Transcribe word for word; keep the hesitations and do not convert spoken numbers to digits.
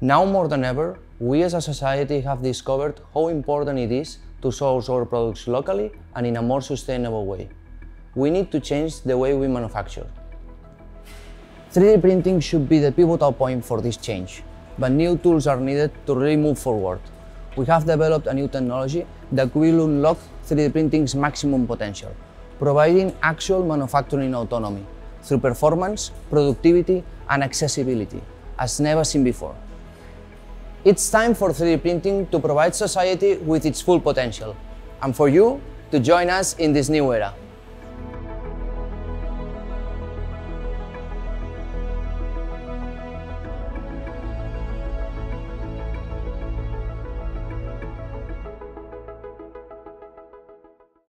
Now more than ever, we as a society have discovered how important it is to source our products locally and in a more sustainable way. We need to change the way we manufacture. three D printing should be the pivotal point for this change, but new tools are needed to really move forward. We have developed a new technology that will unlock three D printing's maximum potential, providing actual manufacturing autonomy through performance, productivity, and accessibility, as never seen before. It's time for three D printing to provide society with its full potential, and for you to join us in this new era.